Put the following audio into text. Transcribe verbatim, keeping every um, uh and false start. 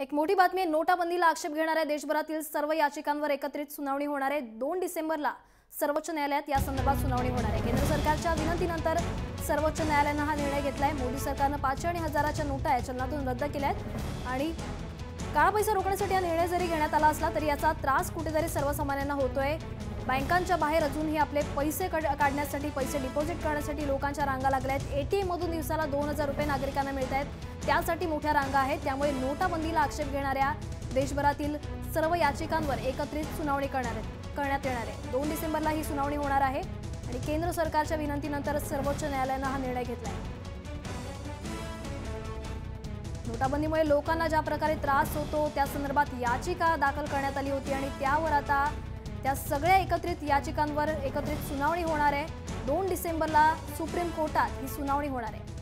एक मोठी बातमी आहे. नोटाबंदीला आक्षेप घेणाऱ्या देशभरातील सर्व याचिकांवर एकत्रित सुनावणी होणार आहे. दोन डिसेंबरला सर्वोच्च न्यायालयात या संदर्भात सुनावणी होणार आहे. केंद्र सरकारच्या विनंतीनंतर सर्वोच्च न्यायालयानं हा निर्णय घेतलाय. मोदी सरकारनं पाचशे आणि हजाराच्या नोटा या चलनातून रद्द केल्या आहेत आणि काळा पैसा रोखण्यासाठी हा निर्णय जरी घेण्यात आला असला तरी याचा त्रास कुठेतरी सर्वसामान्यांना होतोय. बँकांच्या बाहेर अजूनही आपले पैसे काढण्यासाठी, पैसे डिपॉझिट करण्यासाठी लोकांच्या रांगा लागल्या आहेत. एटीएम मधून दिवसाला दोन हजार रुपये नागरिकांना मिळत आहेत, त्यासाठी मोठ्या रांगा आहेत. त्यामुळे नोटाबंदीला आक्षेप घेणाऱ्या देशभरातील सर्व याचिकांवर एकत्रित सुनावणी करण्यात येणार आहे. दोन डिसेंबरला ही सुनावणी होणार आहे आणि केंद्र सरकारच्या विनंतीनंतर सर्वोच्च न्यायालयानं हा निर्णय घेतला आहे. नोटाबंदीमुळे लोकांना ज्या प्रकारे त्रास होतो त्या संदर्भात याचिका दाखल करण्यात आली होती आणि त्यावर आता त्या सगळ्या एकत्रित याचिकांवर एकत्रित सुनावणी होणार आहे. दोन डिसेंबरला सुप्रीम कोर्टात ही सुनावणी होणार आहे.